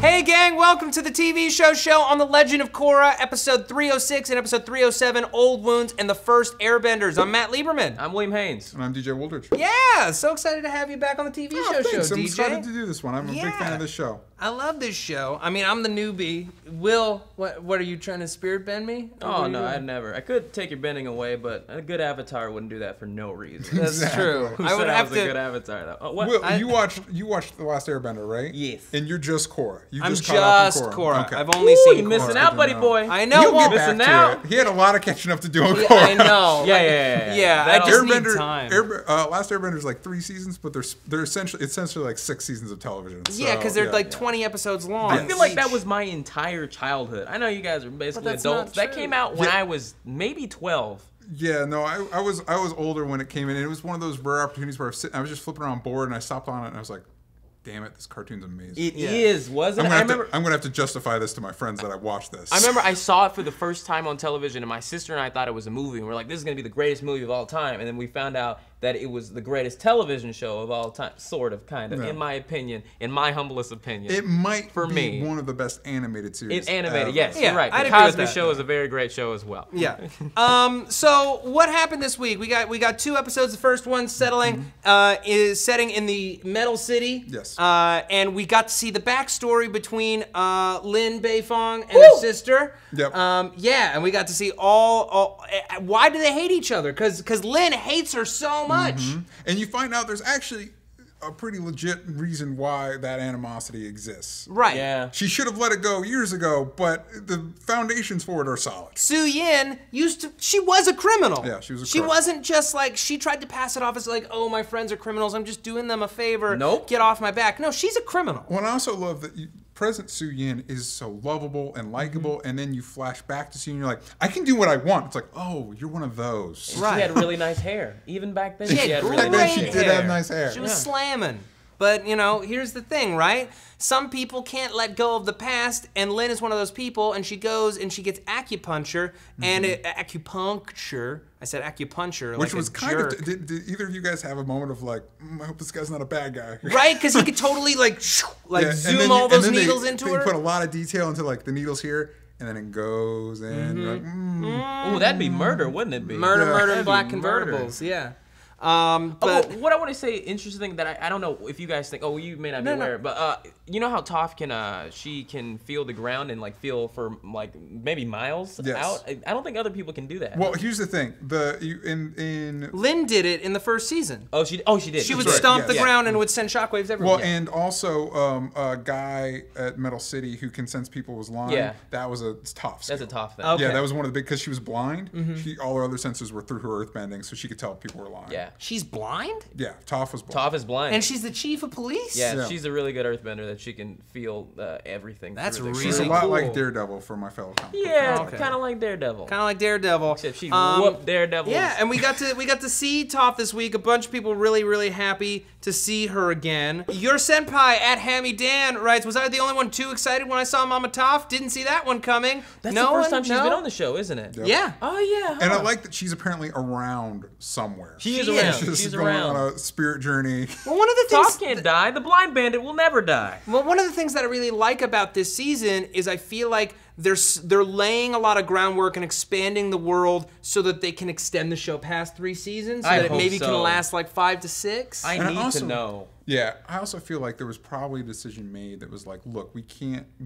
Hey gang, welcome to the TV show on The Legend of Korra, episode 306 and episode 307, Old Wounds and the First Airbenders. I'm Matt Lieberman. I'm William Haynes. And I'm DJ Wooldridge. Yeah, so excited to have you back on the TV show, DJ. I'm excited to do this one. I'm a big fan of this show. I love this show. I mean, I'm the newbie. Will, what are you trying to spirit bend me? Oh, no, I'd never. I could take your bending away, but a good avatar wouldn't do that for no reason. That's true. Who said I was a good avatar, though? Oh, what? Will, you watched The Last Airbender, right? Yes. And you're just Korra. I'm just Korra. Okay. I've only seen Korra. You're missing out, buddy boy. I know. You'll get back to it. He had a lot of catching up to do on Korra. I know. Yeah. I just need time. Last Airbender's like 3 seasons, but they're essentially like 6 seasons of television. So, yeah, because they're like 20 episodes long. I feel like that was my entire childhood. I know you guys are basically adults. That came out when I was maybe 12. Yeah, no, I was older when it came in. And it was one of those rare opportunities where I was just flipping around bored and I stopped on it and I was like, damn it, this cartoon's amazing. It is, wasn't it? I'm gonna have to justify this to my friends that I watched this. I remember I saw it for the first time on television and my sister and I thought it was a movie and we're like, this is gonna be the greatest movie of all time, and then we found out that it was the greatest television show of all time, sort of, kind of, in my opinion, in my humblest opinion. It might be one of the best animated series. Yes, yeah, you're right. The Cosby Show is a very great show as well. Yeah. So what happened this week? We got 2 episodes. The first one is setting in the Metal City. Yes. And we got to see the backstory between Lin Beifong and her sister. Yep. Yeah, and we got to see all why do they hate each other? Because Lin hates her so much. And you find out there's actually a pretty legit reason why that animosity exists. Right. Yeah. She should have let it go years ago, but the foundations for it are solid. Suyin she was a criminal. Yeah, she was a criminal. She wasn't just like, she tried to pass it off as like, oh, my friends are criminals, I'm just doing them a favor. Nope. Get off my back. No, she's a criminal. Well, and I also love that present Suyin is so lovable and likable, and then you flash back to Suyin, you're like, I can do what I want. It's like, oh, you're one of those. Right. She had really nice hair. Even back then, she had really nice hair. She did have nice hair. She was slamming. But, you know, here's the thing, right? Some people can't let go of the past, and Lin is one of those people, and she goes and she gets acupuncture, and acupuncture. I said acupuncture. Which like was kind of. Did either of you guys have a moment of like, I hope this guy's not a bad guy? Right, because he could totally like zoom all those needles into her. They put a lot of detail into like the needles here, and then it goes in. Like, oh, that'd be murder, wouldn't it be? Murder, and black convertibles. Yeah. But what I want to say, interesting that I don't know if you guys think, oh, you may not be aware, but you know how Toph can, she can feel the ground and like feel for like maybe miles out? I don't think other people can do that. Well, here's the thing, Lin did it in the first season. Oh, she did. She would stomp the ground and would send shockwaves everywhere. Well, and also a guy at Metal City who can sense people was lying. Yeah. That was a Toph skill. That's a Toph thing. Okay. Yeah, that was one of the big, because she was blind, all her other senses were through her earthbending, so she could tell people were lying. Yeah. She's blind? Yeah, Toph was blind. Toph is blind. And she's the chief of police? Yeah, yeah. She's a really good earthbender that she can feel everything. That's really cool. She's a lot like Daredevil for my fellow comic. Yeah, kind of like Daredevil. Kind of like Daredevil. Except she whooped Daredevil. Yeah, and we got to see Toph this week. A bunch of people really, really happy to see her again. Your senpai at Hammy Dan writes, was I the only one too excited when I saw Mama Toph? Didn't see that one coming. That's the first time she's been on the show, isn't it? Yep. Yeah. Oh, yeah. And I like that she's apparently around somewhere. She is around. She's going on a spirit journey. Well, one of the things Toph can't die. The blind bandit will never die. Well, one of the things that I really like about this season is I feel like they're laying a lot of groundwork and expanding the world so that they can extend the show past 3 seasons, so that it maybe can last like 5 to 6. I need to know. Yeah, I also feel like there was probably a decision made that was like, look, we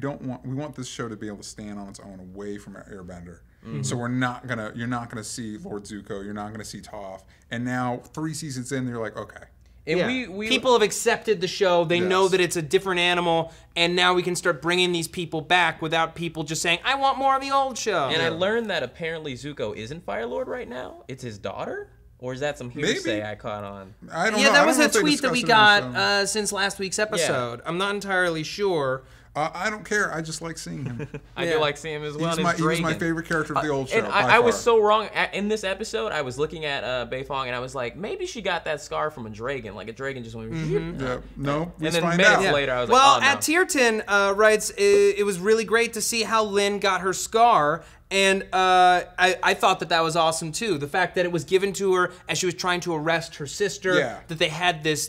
want this show to be able to stand on its own away from our Airbender. So you're not gonna see Lord Zuko, you're not gonna see Toph, and now 3 seasons in, you're like, okay. And people have accepted the show, they know that it's a different animal, and now we can start bringing these people back without people just saying, I want more of the old show. And I learned that apparently Zuko isn't Fire Lord right now, it's his daughter? Or is that some hearsay I caught on? I don't know. Yeah, that was a tweet that we got since last week's episode. Yeah. I'm not entirely sure. I don't care. I just like seeing him. I do like seeing him as well. He was my favorite character of the old show. And I was so wrong. In this episode, I was looking at Beifong and I was like, maybe she got that scar from a dragon. Like a dragon just went. No. And then minutes later, I was like, oh, no. At Tierton writes, it was really great to see how Lin got her scar. And I thought that was awesome too. The fact that it was given to her as she was trying to arrest her sister. Yeah. That they had this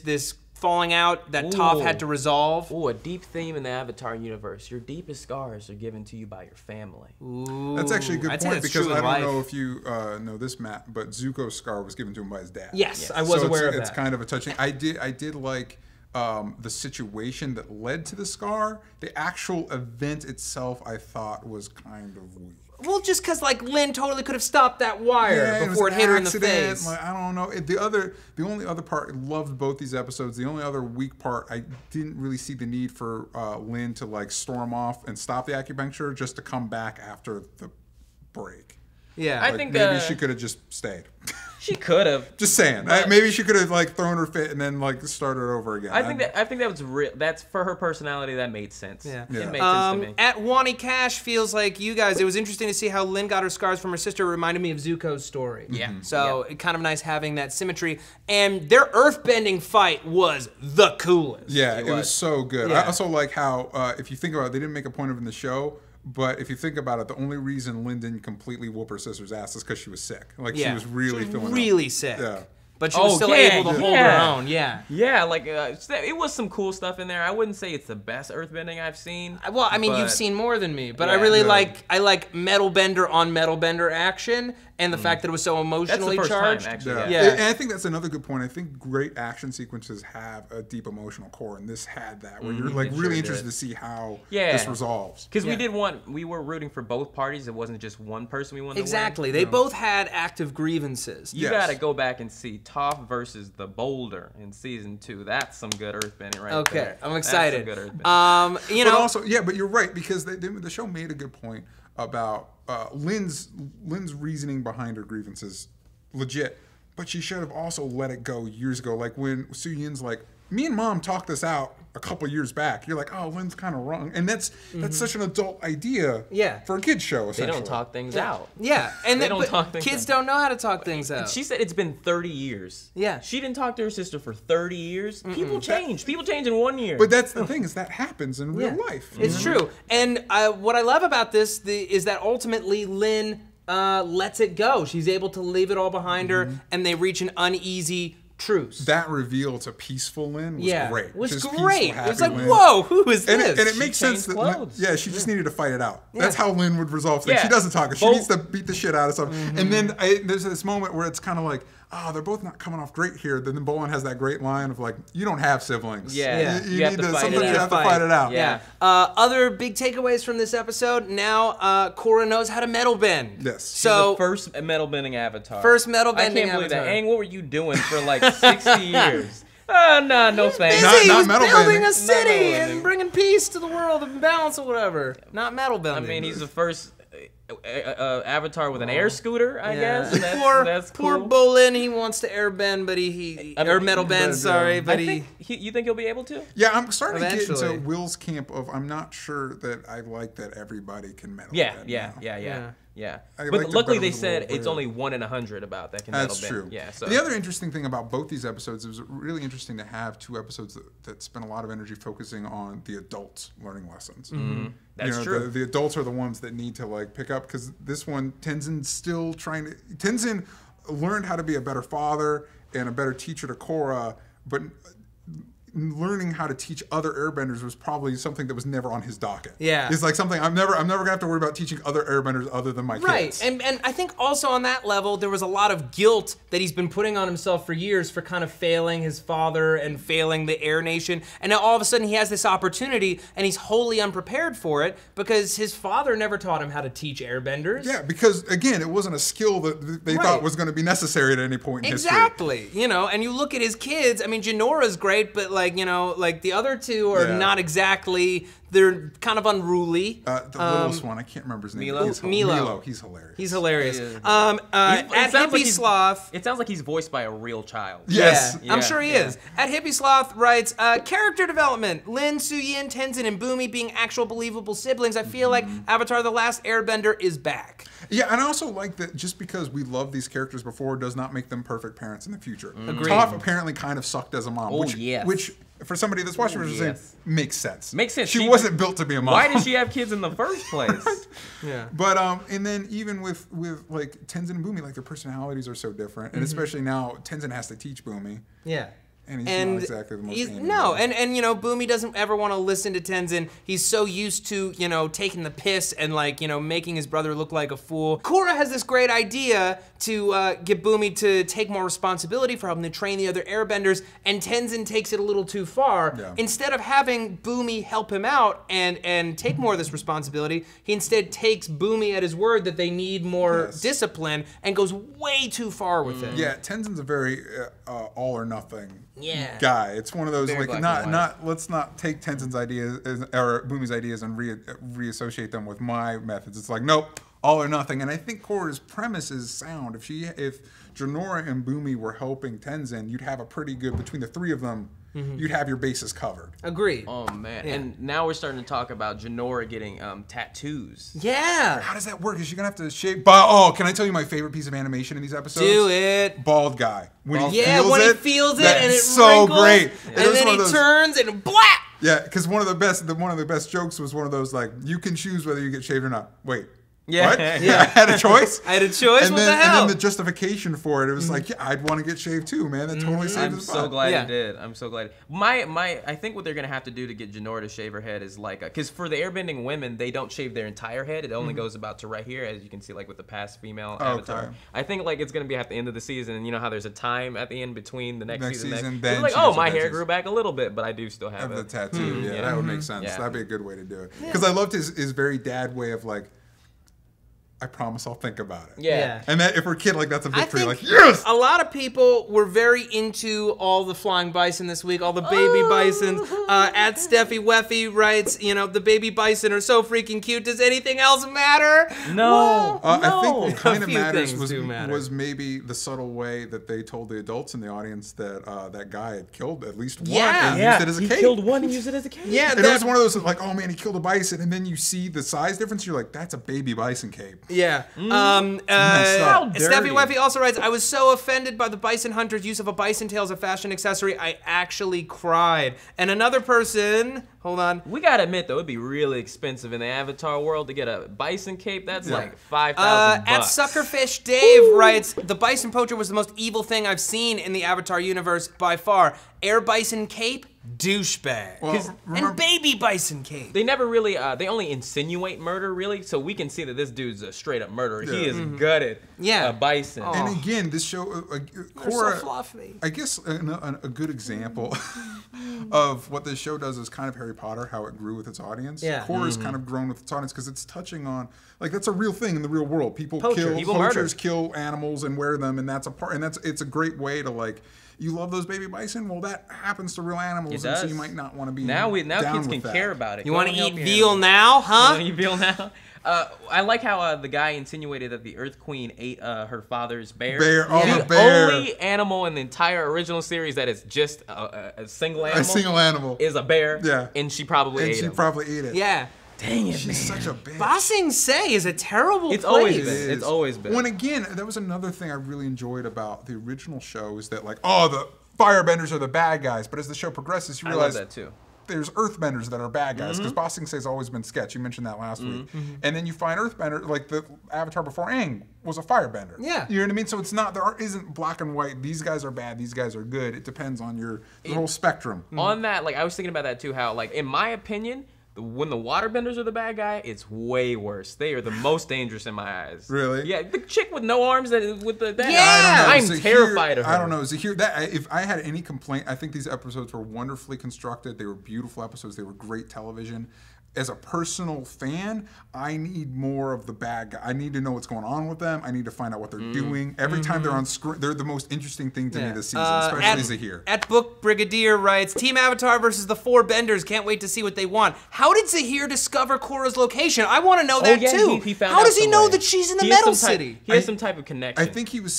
falling out that Toph had to resolve. Ooh, a deep theme in the Avatar universe. Your deepest scars are given to you by your family. Ooh. That's actually a good point, because I don't know if you know this, Matt, but Zuko's scar was given to him by his dad. Yes. I was aware of that. It's kind of a touching. I did like the situation that led to the scar. The actual event itself, I thought, was kind of weak. Well, just because, like, Lin totally could have stopped that wire before it hit her in the face. Like, I don't know. The only other part, I loved both these episodes. The only other weak part, I didn't really see the need for Lin to, like, storm off and stop the acupuncture just to come back after the break. Yeah. Like, I think maybe she could have just stayed. She could have. Just saying. Maybe she could have, like, thrown her fit and then, like, started over again. I think that was real. That's for her personality. That made sense. Yeah, yeah. It made sense to me. At Wani Cash feels like you guys. It was interesting to see how Lin got her scars from her sister. It reminded me of Zuko's story. Yeah. Mm-hmm. So it's kind of nice having that symmetry. And their earthbending fight was the coolest. Yeah, it was so good. Yeah. I also like how if you think about it, they didn't make a point of it in the show. But if you think about it, the only reason Lin didn't completely whoop her sister's ass is because she was sick. Like, she was really feeling sick. Yeah. But she was still able to hold her own, Yeah, like, it was some cool stuff in there. I wouldn't say it's the best earthbending I've seen. Well, I mean, you've seen more than me, but I really like metal bender on metal bender action, and the fact that it was so emotionally charged. That's the first time, actually. Yeah. And I think that's another good point. I think great action sequences have a deep emotional core, and this had that, where you're, like, really interested to see how this resolves. Because we were rooting for both parties. It wasn't just one person we wanted to win. They both had active grievances. You got to go back and see Toph versus the Boulder in Season 2. That's some good earthbending right there. Okay, I'm excited. That's some good earthbending. You know, but also, but you're right, because the show made a good point about Lin's reasoning behind her grievances, legit. But she should have also let it go years ago. Like when Suyin's like, me and Mom talked this out a couple years back. You're like, oh, Lin's kind of wrong, and that's such an adult idea. Yeah. For a kids show, essentially. They don't talk things out. Yeah, and kids don't know how to talk things out. She said it's been 30 years. Yeah. She didn't talk to her sister for 30 years. People change. People change in 1 year. But that's the thing, is that happens in real life. It's true. And what I love about this is that ultimately Lin lets it go. She's able to leave it all behind her, and they reach an uneasy truce. That reveal to peaceful Lin was great. It was like, whoa, who is this? And it makes sense that Lin, she just needed to fight it out. Yeah. That's how Lin would resolve things. Yeah. She doesn't talk. She needs to beat the shit out of something. And then there's this moment where it's kind of like, oh, they're both not coming off great here. Then Bolin has that great line of like, you don't have siblings. Yeah. You need to, sometimes you have to fight it out. Yeah. Other big takeaways from this episode. Now, Korra knows how to metal bend. Yes. So, first metal bending Avatar. First metal bending Avatar. I can't believe that. Aang, what were you doing for like 60 years? Oh, no thanks. He was building a city and bringing peace to the world and balance or whatever. Not metal bending. I mean, he's the first Avatar with an air scooter, I guess. That's cool. Poor Bolin, he wants to airbend, but he, you think he'll be able to? Yeah, I'm starting to get into Will's camp of I'm not sure that I like that everybody can metal bend. Yeah. But luckily they said it's only 1 in 100 about that can metal bend. That's true. Yeah, so. The other interesting thing about both these episodes, it was really interesting to have two episodes that spent a lot of energy focusing on the adults learning lessons. Mm-hmm. That's true. The adults are the ones that need to like pick up, because this one, Tenzin's still trying to. Tenzin learned how to be a better father and a better teacher to Korra, but learning how to teach other airbenders was probably something that was never on his docket. Yeah. It's like something I'm never gonna have to worry about teaching other airbenders other than my kids. Right. And I think also on that level there was a lot of guilt that he's been putting on himself for years for kind of failing his father and failing the Air Nation. And now all of a sudden he has this opportunity and he's wholly unprepared for it because his father never taught him how to teach airbenders. Yeah, because again, it wasn't a skill that they thought was gonna be necessary at any point in history. Exactly. You know, and you look at his kids, I mean Jinora's great, but like, you know, like the other two are not exactly, they're kind of unruly. The littlest one, I can't remember his name. Meelo. He's hilarious. He's hilarious. At Hippie Sloth. It sounds like he's voiced by a real child. Yes. Yeah, I'm sure he is. At Hippie Sloth writes, character development, Lin, Suyin, Tenzin, and Bumi being actual believable siblings. I feel like Avatar The Last Airbender is back. Yeah, and I also like that just because we loved these characters before does not make them perfect parents in the future. Agreed. Toph apparently kind of sucked as a mom, which for somebody that's watching makes sense. Makes sense. She wasn't built to be a mom. Why did she have kids in the first place? Right? Yeah. But and then even with like Tenzin and Bumi, like their personalities are so different, and especially now Tenzin has to teach Bumi. Yeah. And he's not exactly the most animated. No, and you know, Bumi doesn't ever want to listen to Tenzin. He's so used to, you know, taking the piss and, like, you know, making his brother look like a fool. Korra has this great idea to get Bumi to take more responsibility for helping to train the other airbenders, and Tenzin takes it a little too far. Yeah. Instead of having Bumi help him out and take more of this responsibility, he instead takes Bumi at his word that they need more discipline and goes way too far with it. Yeah, Tenzin's a very all or nothing guy. It's one of those very like let's not take Tenzin's ideas or Bumi's ideas and reassociate them with my methods. It's like, nope, all or nothing. And I think Korra's premise is sound. If if Jinora and Bumi were helping Tenzin, you'd have a pretty good, between the three of them, you'd have your bases covered. Agreed. Oh man. Yeah. And now we're starting to talk about Jinora getting tattoos. Yeah. How does that work? Is she gonna have to shave? Oh, can I tell you my favorite piece of animation in these episodes? Do it. Bald guy. When he feels it, and it's so great. Yeah. And then he turns and blap. Yeah, because one of the best jokes was one of those, like, you can choose whether you get shaved or not. Wait. Yeah. What? Yeah. I had a choice. I had a choice. And what the hell? And then the justification for it, it was like, yeah, I'd want to get shaved too, man. That totally saved his spot. I'm so glad he did. I'm so glad. I think what they're gonna have to do to get Jinora to shave her head is like, because for the airbending women, they don't shave their entire head. It only goes about to right here, as you can see, like with the past female avatar. I think like it's gonna be at the end of the season, and you know how there's a time at the end between the next season. Then like, oh, my hair grew back a little bit, but I do still have it. The tattoo. Yeah, that would make sense. That'd be a good way to do it. Because I loved his very dad way of like, I promise I'll think about it. Yeah. And that if we're a kid, like, that's a victory. Like, yes! A lot of people were very into all the flying bison this week, all the baby bisons. At Steffi Weffy writes, you know, the baby bison are so freaking cute. Does anything else matter? No. Well, no. I think what kind of matters was maybe the subtle way that they told the adults in the audience that that guy had killed at least one and used it as a cape. He killed one and used it as a cape. Yeah. And it was one of those, like, oh, man, he killed a bison. And then you see the size difference. You're like, that's a baby bison cape. Yeah. Steffi Weffy also writes, I was so offended by the bison hunter's use of a bison tail as a fashion accessory, I actually cried. And another person, hold on. We gotta admit though, it'd be really expensive in the Avatar world to get a bison cape. That's like 5,000 bucks. At Suckerfish Dave writes, the bison poacher was the most evil thing I've seen in the Avatar universe by far. Air bison cape, douchebag. Well, and baby bison cape. They never really, they only insinuate murder, really, so we can see that this dude's a straight up murderer. Yeah. He is gutted a bison. And again, this show, Korra, so fluffy. I guess a good example of what this show does is kind of Harry Potter, how it grew with its audience. Yeah. Korra's kind of grown with its audience because it's touching on, like, that's a real thing in the real world. People kill animals and wear them, and that's a part, and that's, it's a great way to, like, you love those baby bison? Well, that happens to real animals, and so you might not want to be down kids can care about it. You want to eat veal now, huh? You want to eat veal now? I like how the guy insinuated that the Earth Queen ate her father's bear. The only animal in the entire original series that is just a single animal. A single animal. Is a bear. Yeah. And she probably ate it. And she probably ate it. Yeah. Dang it, She's such a bitch. Ba Sing Se is a terrible place. It's always been. When again, that was another thing I really enjoyed about the original show is that, like, oh, the firebenders are the bad guys. But as the show progresses, you realize I love that too. There's earthbenders that are bad guys. Because Ba Sing Se's always been sketch. You mentioned that last week. And then you find earthbender, like the Avatar before Aang was a firebender. Yeah. You know what I mean? So it's not, there isn't black and white. These guys are bad. These guys are good. It depends on your whole spectrum. On that, like, I was thinking about that too, how, like, in my opinion, when the waterbenders are the bad guy, it's way worse. They are the most dangerous in my eyes. Really? Yeah, the chick with no arms that with the I don't know. I'm terrified of her. I don't know. Zaheer, that if I had any complaint, I think these episodes were wonderfully constructed. They were beautiful episodes. They were great television. As a personal fan, I need more of the bad guy. I need to know what's going on with them. I need to find out what they're doing. Every time they're on screen, they're the most interesting thing to me this season, especially Zaheer. At Book Brigadier writes, Team Avatar versus the four benders. Can't wait to see what they want. How did Zaheer discover Korra's location? I want to know that too. He found How does he know that she's in the Metal City? He has some type of connection. I think he's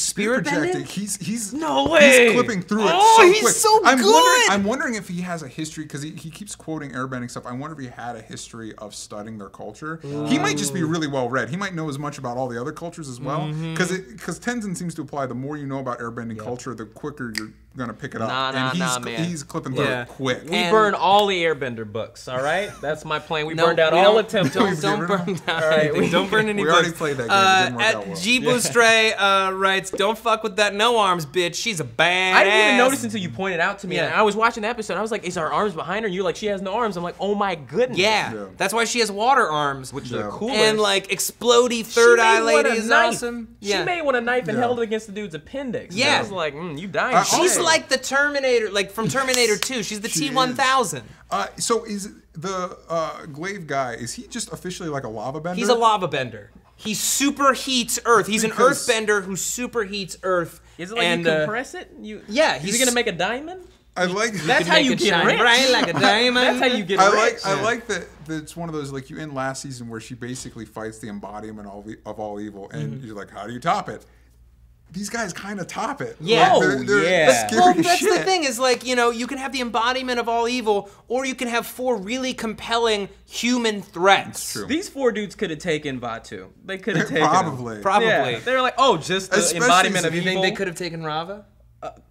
spirit projecting. He's no way. He's clipping through it. Oh, he's so good. I'm wondering if he has a history because he keeps quoting airbending stuff. I wonder if he had a history of studying their culture. Ooh. He might just be really well read. He might know as much about all the other cultures as well. Because Tenzin seems to apply the more you know about airbending culture, the quicker you're gonna pick it up. Nah, man. He's clipping through it quick. We burn all the Airbender books, all right? That's my plan. We burned out all attempts. Don't burn down. All right, we don't burn any books. We already played that game. At G Boostray writes, "Don't fuck with that no arms bitch. She's a badass." I didn't even notice until you pointed out to me. Yeah. And I was watching the episode. I was like, "Is her arms behind her?" And you're like, "She has no arms." I'm like, "Oh my goodness." Yeah, yeah. That's why she has water arms, which are cool. And like explodey third eye lady is awesome. She made one a knife and held it against the dude's appendix. Yeah, I was like, "You dying." She's like the Terminator, like from Terminator 2. She's the T-1000. So is the glaive guy, is he just officially like a lava bender? He's a lava bender. He superheats Earth. He's an earthbender who superheats Earth. Is it like you compress it? Yeah. Is he going to make a diamond? I like that's how you get rich, right? Like a diamond. That's how you get rich. I like that. It's one of those like you end last season where she basically fights the embodiment of all evil, and you're like, how do you top it? These guys kind of top it. Yeah. Like they're scary that's shit. The thing is, like, you know, you can have the embodiment of all evil, or you can have four really compelling human threats. True. These four dudes could have taken Vaatu. They could have taken him. Probably. Yeah. They're like, oh, just the embodiment of evil. You think they could have taken Raava?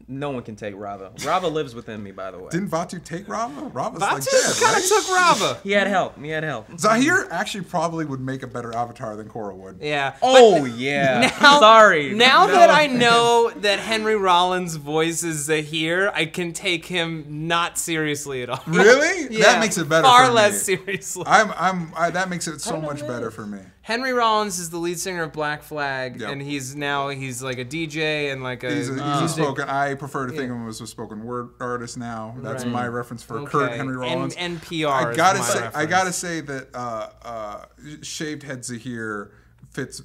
No one can take Raava. Raava lives within me, by the way. Didn't Vaatu take Raava? Vaatu like kind of took Raava. He had help. He had help. Zaheer actually probably would make a better avatar than Korra would. Yeah. Oh, yeah. Now, sorry. Now that I know that Henry Rollins voices Zaheer, I can take him not seriously at all. Really? Yeah. That makes it better for me. Far less seriously. That makes it so much better for me. Henry Rollins is the lead singer of Black Flag, and he's like a DJ and like a. He's spoken. I prefer to think of him as a spoken word artist now. That's my reference for Kurt Henry Rollins. NPR. I gotta say that shaved head Zaheer fits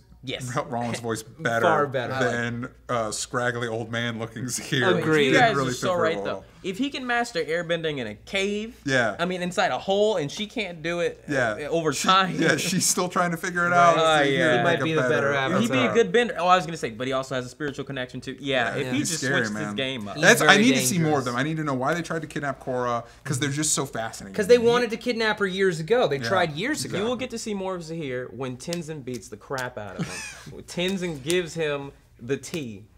Rollins' voice better, far better than scraggly old man looking Zaheer. Agreed. You guys are so right though. If he can master airbending in a cave, I mean inside a hole, and she can't do it over time. Yeah, she's still trying to figure it out. He might be the better avatar. He'd be a good bender. Oh, I was going to say, but he also has a spiritual connection too. Yeah, if he just switched his game up. I need to see more of them. I need to know why they tried to kidnap Korra, because they're just so fascinating. Because they wanted to kidnap her years ago. They tried years ago. You will get to see more of Zaheer when Tenzin beats the crap out of him. Tenzin gives him the T-bone.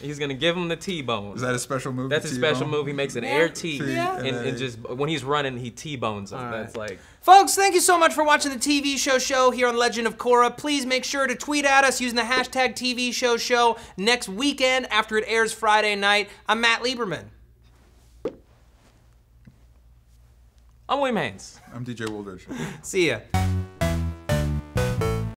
He's gonna give him the T-bone. Is that a special move? That's a special move. He makes an air T, and just when he's running, he T-bones him. Right. That's like. Folks, thank you so much for watching the TV show here on Legend of Korra. Please make sure to tweet at us using the hashtag TV show next weekend after it airs Friday night. I'm Matt Lieberman. I'm William Haynes. I'm DJ Wooldridge. See ya.